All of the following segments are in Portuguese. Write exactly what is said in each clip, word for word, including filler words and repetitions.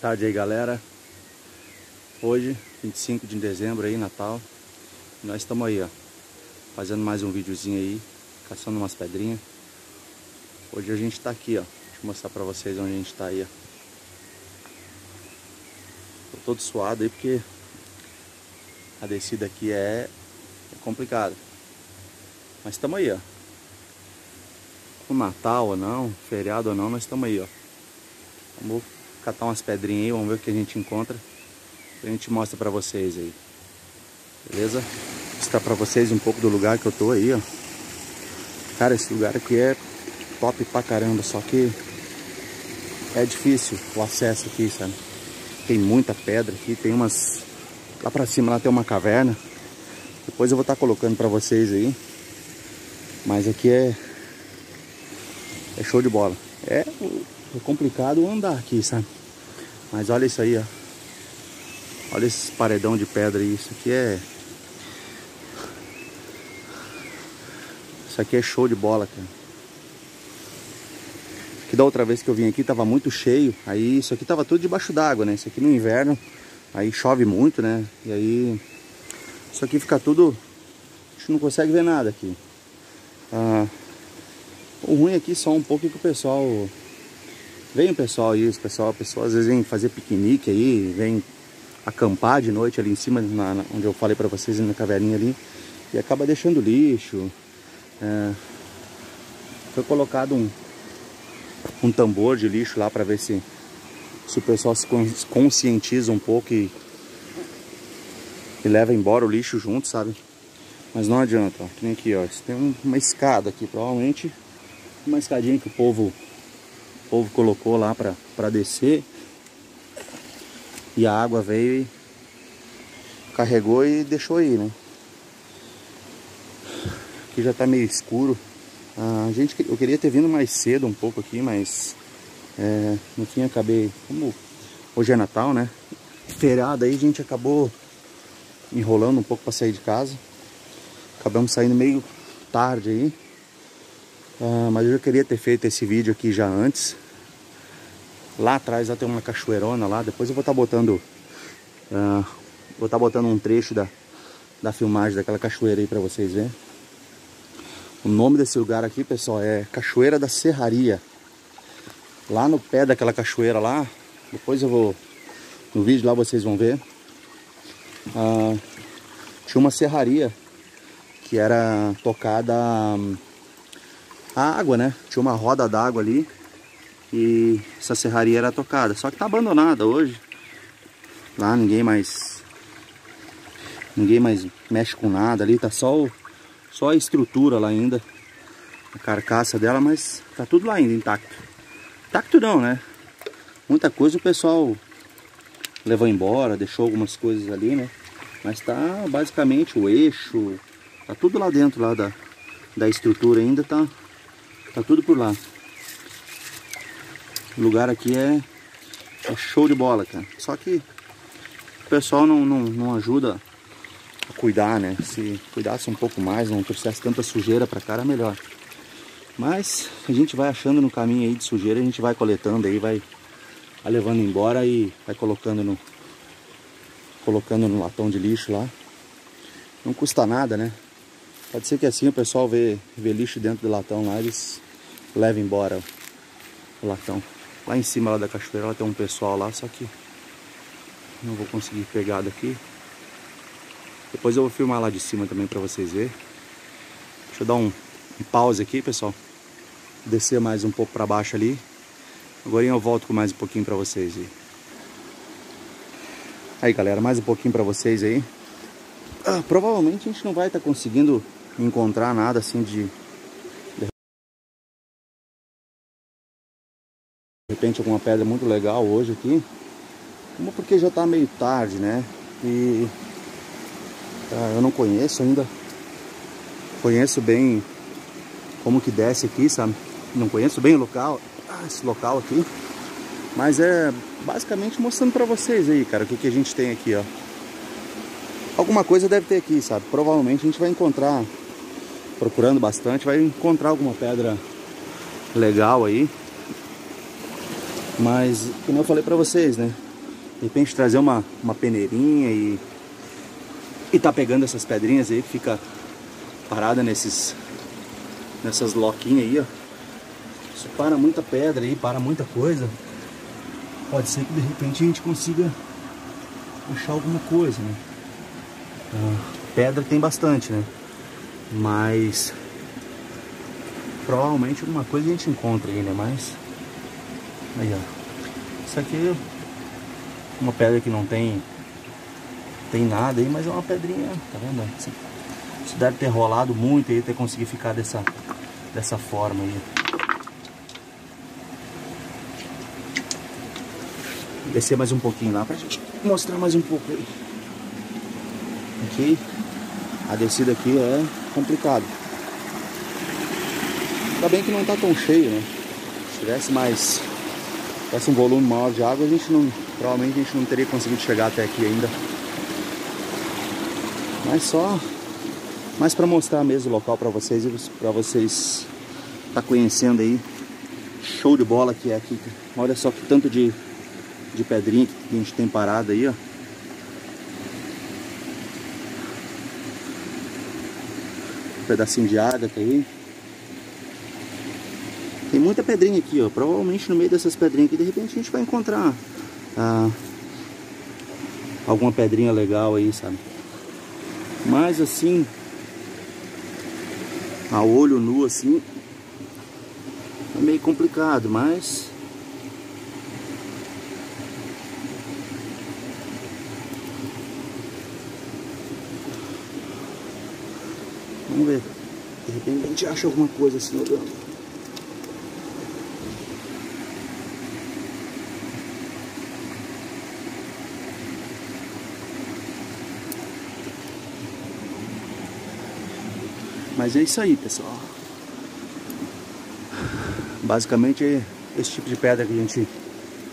tarde aí, galera. Hoje, vinte e cinco de dezembro aí, Natal. Nós estamos aí, ó, fazendo mais um videozinho aí, caçando umas pedrinhas. Hoje a gente tá aqui, ó. Deixa eu mostrar pra vocês onde a gente tá aí, ó. Tô todo suado aí porque a descida aqui é, é complicada. Mas estamos aí, ó. Com Natal ou não, feriado ou não, nós estamos aí, ó. Vamos catar umas pedrinhas aí, vamos ver o que a gente encontra. A gente mostra pra vocês aí. Beleza? Vou mostrar pra vocês um pouco do lugar que eu tô aí, ó. Cara, esse lugar aqui é top pra caramba, só que é difícil o acesso aqui, sabe? Tem muita pedra aqui, tem umas... Lá pra cima lá tem uma caverna. Depois eu vou estar colocando pra vocês aí. Mas aqui é... É show de bola. É... É complicado andar aqui, sabe? Mas olha isso aí, ó. Olha esse paredão de pedra aí. Isso aqui é... Isso aqui é show de bola, cara. Que da outra vez que eu vim aqui tava muito cheio. Aí isso aqui tava tudo debaixo d'água, né? Isso aqui no inverno. Aí chove muito, né? E aí... Isso aqui fica tudo... A gente não consegue ver nada aqui. Ah, o ruim aqui só um pouco que o pessoal... Vem o pessoal aí, o pessoal, pessoal às vezes vem fazer piquenique aí, vem acampar de noite ali em cima, na, na, onde eu falei pra vocês, na caverninha ali, e acaba deixando lixo. É, foi colocado um, um tambor de lixo lá pra ver se, se o pessoal se conscientiza um pouco e, e leva embora o lixo junto, sabe? Mas não adianta, ó, que nem aqui, ó, tem um, uma escada aqui, provavelmente uma escadinha que o povo... O povo colocou lá pra, pra descer e a água veio e carregou e deixou aí, né? Aqui já tá meio escuro. Ah, gente, eu queria ter vindo mais cedo um pouco aqui, mas é, no fim acabei... Como hoje é Natal, né? Feriado aí, a gente acabou enrolando um pouco pra sair de casa. Acabamos saindo meio tarde aí. Ah, mas eu já queria ter feito esse vídeo aqui já antes. Lá atrás lá tem uma cachoeirona lá. Depois eu vou estar tá botando ah, Vou estar tá botando um trecho da, da filmagem daquela cachoeira aí pra vocês verem. O nome desse lugar aqui, pessoal, é Cachoeira da Serraria. Lá no pé daquela cachoeira lá, depois eu vou... No vídeo lá vocês vão ver. ah, Tinha uma serraria que era tocada... A água, né? Tinha uma roda d'água ali e essa serraria era tocada. Só que tá abandonada hoje. Lá ninguém mais... Ninguém mais mexe com nada ali. Tá só, o, só a estrutura lá ainda. A carcaça dela, mas tá tudo lá ainda intacto. Intacto não, né? Muita coisa o pessoal levou embora, deixou algumas coisas ali, né? Mas tá basicamente o eixo... Tá tudo lá dentro lá da, da estrutura ainda, tá... Tá tudo por lá. O lugar aqui é, é show de bola, cara. Só que o pessoal não, não, não ajuda a cuidar, né? Se cuidasse um pouco mais, não trouxesse tanta sujeira pra cá, era melhor. Mas a gente vai achando no caminho aí de sujeira, a gente vai coletando aí, vai, vai levando embora e vai colocando no, colocando no latão de lixo lá. Não custa nada, né? Pode ser que assim o pessoal vê, vê lixo dentro do latão lá, eles levam embora o latão. Lá em cima lá da cachoeira lá tem um pessoal lá, só que não vou conseguir pegar daqui. Depois eu vou filmar lá de cima também pra vocês verem. Deixa eu dar um, um pause aqui, pessoal. Descer mais um pouco pra baixo ali. Agora eu volto com mais um pouquinho pra vocês aí. Aí, galera, mais um pouquinho pra vocês aí. Ah, provavelmente a gente não vai estar tá conseguindo... encontrar nada assim de... De repente alguma pedra muito legal hoje aqui. Como porque já tá meio tarde, né? E... Ah, eu não conheço ainda. Conheço bem... Como que desce aqui, sabe? Não conheço bem o local. Ah, esse local aqui. Mas é... Basicamente mostrando pra vocês aí, cara. O que, que a gente tem aqui, ó. Alguma coisa deve ter aqui, sabe? Provavelmente a gente vai encontrar... Procurando bastante, vai encontrar alguma pedra legal aí. Mas, como eu falei pra vocês, né? De repente trazer uma, uma peneirinha e, e tá pegando essas pedrinhas aí que fica parada nesses, nessas loquinhas aí, ó. Isso para muita pedra aí, para muita coisa. Pode ser que de repente a gente consiga achar alguma coisa, né? Ah, pedra tem bastante, né? Mas provavelmente alguma coisa a gente encontra aí, né? Mas aí, ó. Isso aqui é uma pedra que não tem tem nada aí, mas é uma pedrinha, tá vendo? Isso, isso deve ter rolado muito aí, ter conseguido ficar dessa, dessa forma aí. Descer mais um pouquinho lá pra gente mostrar mais um pouco aí. Ok? A descida aqui é complicada. Ainda bem que não tá tão cheio, né? Se tivesse mais... Se tivesse um volume maior de água, a gente não... Provavelmente a gente não teria conseguido chegar até aqui ainda. Mas só... Mas pra mostrar mesmo o local pra vocês, pra vocês tá conhecendo aí. Show de bola que é aqui. Olha só que tanto de... de pedrinha que a gente tem parada aí, ó. Um pedacinho de ágata aí. Tem muita pedrinha aqui, ó. Provavelmente no meio dessas pedrinhas aqui, de repente a gente vai encontrar ah, alguma pedrinha legal aí, sabe? Mas assim, a olho nu assim, é meio complicado, mas... Vamos ver. De repente a gente acha alguma coisa assim olhando. Mas é isso aí, pessoal. Basicamente é esse tipo de pedra que a gente,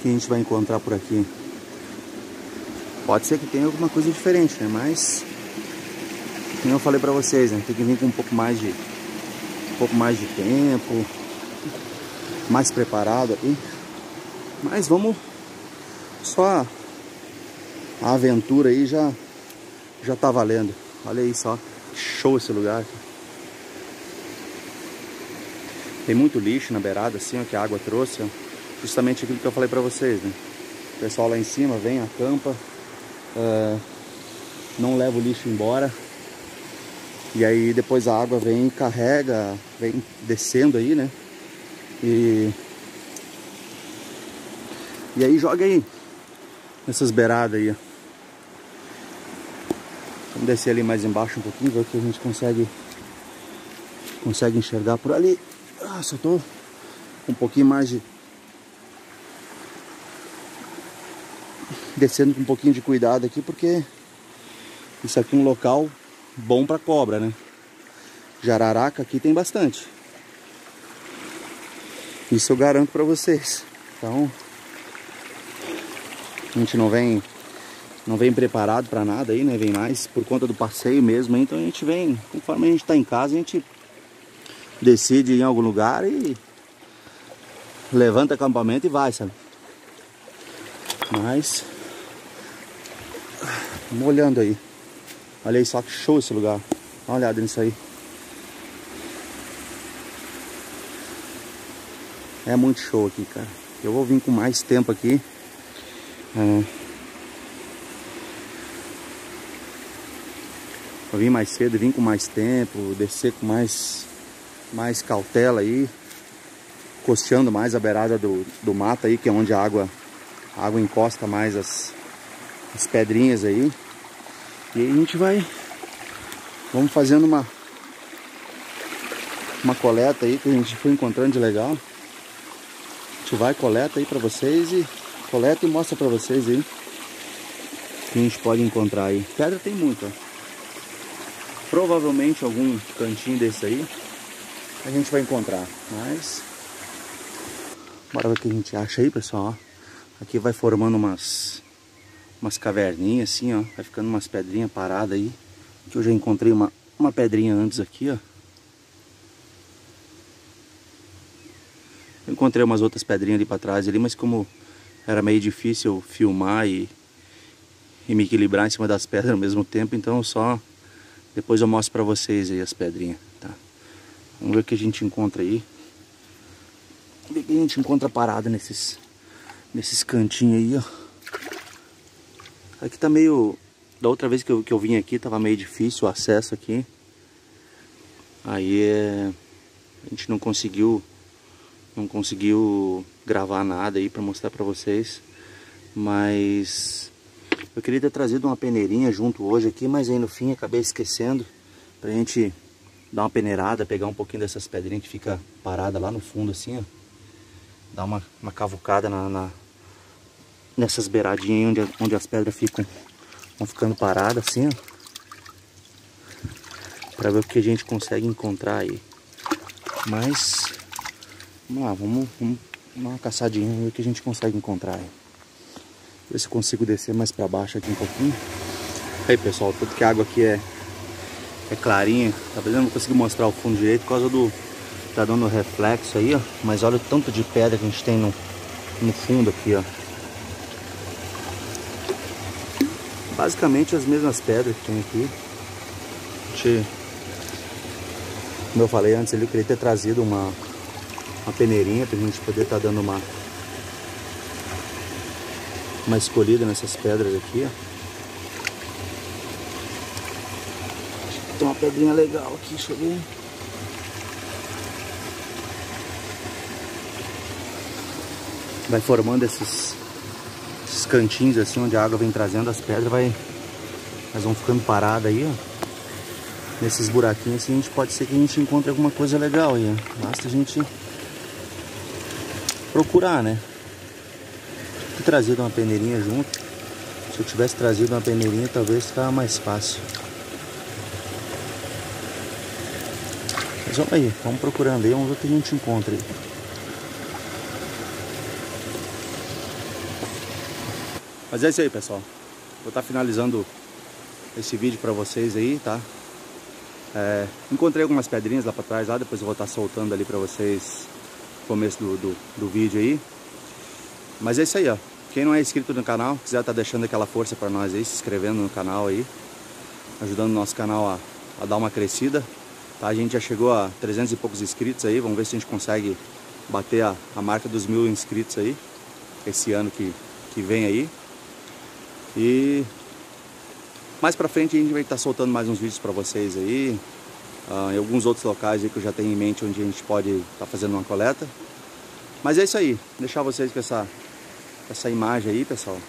que a gente vai encontrar por aqui. Pode ser que tenha alguma coisa diferente, né? Mas... Como eu falei pra vocês, né? Tem que vir com um pouco mais de um pouco mais de tempo, mais preparado aqui. Mas vamos só a aventura aí já já tá valendo. Olha aí só, que show esse lugar. Tem muito lixo na beirada assim, ó, que a água trouxe, ó. Justamente aquilo que eu falei pra vocês, né? O pessoal lá em cima vem, acampa, uh, não leva o lixo embora. E aí depois a água vem e carrega, vem descendo aí, né? E, e aí joga aí nessas beiradas aí, ó. Vamos descer ali mais embaixo um pouquinho, ver o que a gente consegue, consegue enxergar por ali. Ah, só tô um pouquinho mais de... Descendo com um pouquinho de cuidado aqui, porque isso aqui é um local... bom para cobra, né? Jararaca aqui tem bastante. Isso eu garanto para vocês. Então, a gente não vem não vem preparado para nada aí, né? Vem mais por conta do passeio mesmo, então a gente vem, conforme a gente tá em casa, a gente decide ir em algum lugar e levanta acampamento e vai, sabe? Mas vamos olhando aí. Olha aí só que show esse lugar. Dá uma olhada nisso aí. É muito show aqui, cara. Eu vou vir com mais tempo aqui. É. Vou vir mais cedo, vim com mais tempo. Descer com mais, mais cautela aí. Costeando mais a beirada do, do mato aí, que é onde a água, a água encosta mais as, as pedrinhas aí. E aí a gente vai, vamos fazendo uma, uma coleta aí que a gente foi encontrando de legal. A gente vai, coleta aí pra vocês e coleta e mostra pra vocês aí o que a gente pode encontrar aí. Pedra tem muita. Provavelmente algum cantinho desse aí a gente vai encontrar, mas... Bora ver o que a gente acha aí, pessoal. Ó. Aqui vai formando umas... umas caverninhas assim, ó, vai ficando umas pedrinhas paradas aí, que eu já encontrei uma, uma pedrinha antes aqui, ó. Eu encontrei umas outras pedrinhas ali pra trás ali, mas como era meio difícil filmar e, e me equilibrar em cima das pedras ao mesmo tempo, então só depois eu mostro pra vocês aí as pedrinhas, tá? Vamos ver o que a gente encontra aí. Vamos ver o que a gente encontra parado nesses, nesses cantinhos aí, ó. Aqui tá meio... Da outra vez que eu, que eu vim aqui, tava meio difícil o acesso aqui. Aí é... A gente não conseguiu... Não conseguiu gravar nada aí pra mostrar pra vocês. Mas... Eu queria ter trazido uma peneirinha junto hoje aqui, mas aí no fim acabei esquecendo. Pra gente dar uma peneirada, pegar um pouquinho dessas pedrinhas que fica parada lá no fundo assim, ó. Dar uma, uma cavucada na, na, nessas beiradinhas aí onde, onde as pedras ficam... Vão ficando paradas assim, ó, pra ver o que a gente consegue encontrar aí. Mas vamos lá, vamos, vamos dar uma caçadinha e ver o que a gente consegue encontrar aí. Ver se eu consigo descer mais pra baixo aqui um pouquinho. Aí pessoal, tudo que a água aqui é, é clarinha. Talvez eu não consiga mostrar o fundo direito por causa do... Tá dando reflexo aí, ó. Mas olha o tanto de pedra que a gente tem no, no fundo aqui, ó. Basicamente as mesmas pedras que tem aqui. A gente, como eu falei antes, eu queria ter trazido uma, uma peneirinha pra gente poder estar tá dando uma uma escolhida nessas pedras aqui, ó. Acho que tem uma pedrinha legal aqui, deixa eu ver. Vai formando esses... Esses cantinhos assim, onde a água vem trazendo as pedras, vai, elas vão ficando paradas aí, ó. Nesses buraquinhos assim, a gente pode ser que a gente encontre alguma coisa legal aí, ó. Basta a gente procurar, né? Ter trazido uma peneirinha junto. Se eu tivesse trazido uma peneirinha, talvez ficava mais fácil. Mas vamos aí, vamos procurando aí, vamos ver o que a gente encontra aí. Mas é isso aí, pessoal. Vou estar finalizando esse vídeo pra vocês aí, tá? É, encontrei algumas pedrinhas lá pra trás, lá. Depois eu vou estar soltando ali pra vocês o começo do, do, do vídeo aí. Mas é isso aí, ó. Quem não é inscrito no canal, quiser estar deixando aquela força pra nós aí, se inscrevendo no canal aí. Ajudando o nosso canal a, a dar uma crescida. Tá? A gente já chegou a trezentos e poucos inscritos aí. Vamos ver se a gente consegue bater a, a marca dos mil inscritos aí. Esse ano que, que vem aí. E mais pra frente a gente vai estar soltando mais uns vídeos pra vocês aí, uh, em alguns outros locais aí que eu já tenho em mente onde a gente pode estar fazendo uma coleta. Mas é isso aí, deixar vocês com essa, essa imagem aí, pessoal.